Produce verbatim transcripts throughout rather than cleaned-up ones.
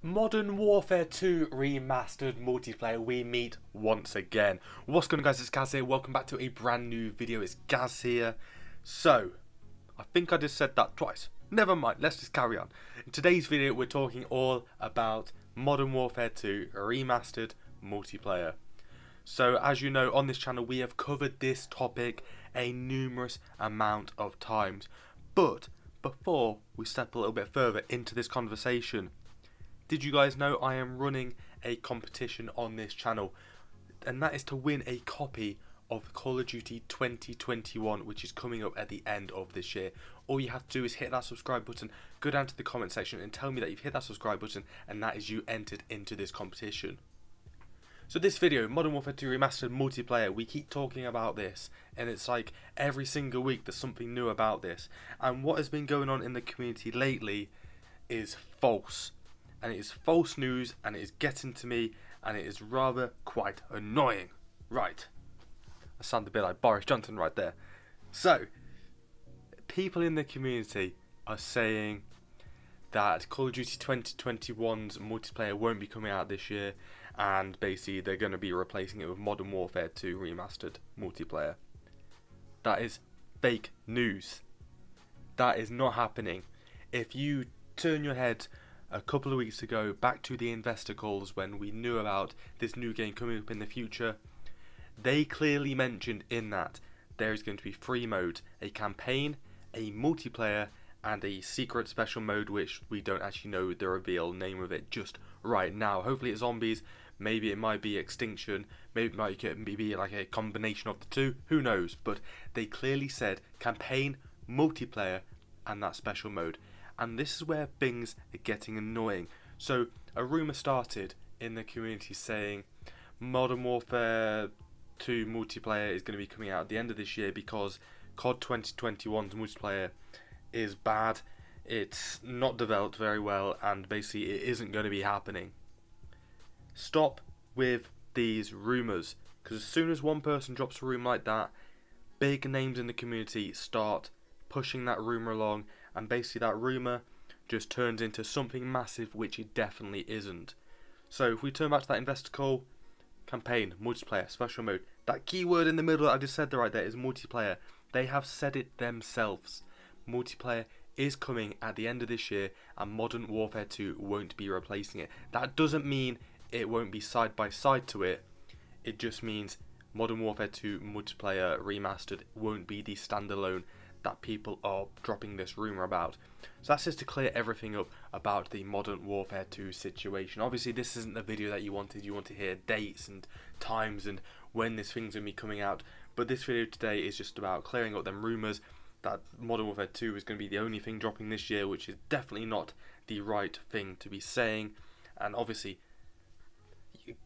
Modern Warfare two Remastered Multiplayer, we meet once again. What's going on, guys? It's Gaz here. Welcome back to a brand new video. It's Gaz here. So, I think I just said that twice. Never mind, let's just carry on. In today's video, we're talking all about Modern Warfare two Remastered Multiplayer. So, as you know, on this channel, we have covered this topic a numerous amount of times. But, before we step a little bit further into this conversation, did you guys know I am running a competition on this channel, and that is to win a copy of Call of Duty twenty twenty-one, which is coming up at the end of this year. All you have to do is hit that subscribe button, go down to the comment section and tell me that you've hit that subscribe button, and that is you entered into this competition. So this video, Modern Warfare two Remastered Multiplayer, we keep talking about this, and it's like every single week there's something new about this. And what has been going on in the community lately is false. And it is false news, and it is getting to me, and it is rather quite annoying. Right. I sound a bit like Boris Johnson right there. So, people in the community are saying that Call of Duty twenty twenty-one's multiplayer won't be coming out this year, and basically they're going to be replacing it with Modern Warfare two Remastered Multiplayer. That is fake news. That is not happening. If you turn your head a couple of weeks ago back to the investor calls when we knew about this new game coming up in the future, they clearly mentioned in that there is going to be three modes: a campaign, a multiplayer, and a secret special mode, which we don't actually know the reveal name of it just right now. Hopefully it's zombies, maybe it might be extinction, maybe it might be like a combination of the two, who knows, but they clearly said campaign, multiplayer, and that special mode. And this is where things are getting annoying. So a rumour started in the community saying Modern Warfare two multiplayer is going to be coming out at the end of this year because C O D twenty twenty-one's multiplayer is bad, it's not developed very well, and basically it isn't going to be happening. Stop with these rumours, because as soon as one person drops a rumour like that, big names in the community start pushing that rumour along, and basically that rumour just turns into something massive, which it definitely isn't. So if we turn back to that investor call, campaign, multiplayer, special mode, that keyword in the middle that I just said there right there is multiplayer. They have said it themselves. Multiplayer is coming at the end of this year, and Modern Warfare two won't be replacing it. That doesn't mean it won't be side by side to it. It just means Modern Warfare two multiplayer remastered won't be the standalone that people are dropping this rumour about. So that's just to clear everything up about the Modern Warfare two situation. Obviously this isn't the video that you wanted. You want to hear dates and times and when this thing's going to be coming out. But this video today is just about clearing up them rumours that Modern Warfare two is going to be the only thing dropping this year, which is definitely not the right thing to be saying. And obviously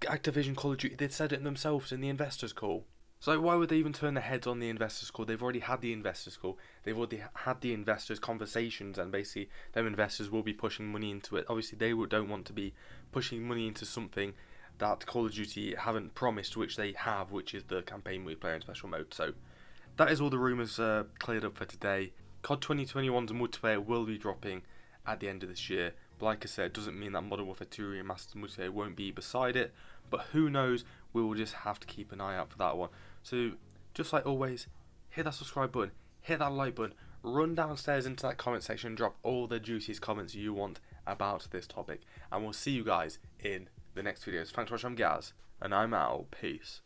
Activision, Call of Duty, they said it themselves in the investors call. So why would they even turn their heads on the investors call? They've already had the investors call. They've already had the investors conversations, and basically their investors will be pushing money into it. Obviously they don't want to be pushing money into something that Call of Duty haven't promised, which they have, which is the campaign, multiplayer and special mode. So that is all the rumours uh, cleared up for today. C O D twenty twenty-one's multiplayer will be dropping at the end of this year. But like I said, it doesn't mean that Modern Warfare two Remastered Multiplayer won't be beside it. But who knows, we will just have to keep an eye out for that one. So, just like always, hit that subscribe button, hit that like button, run downstairs into that comment section and drop all the juiciest comments you want about this topic. And we'll see you guys in the next videos. Thanks for watching, I'm Gaz, and I'm out. Peace.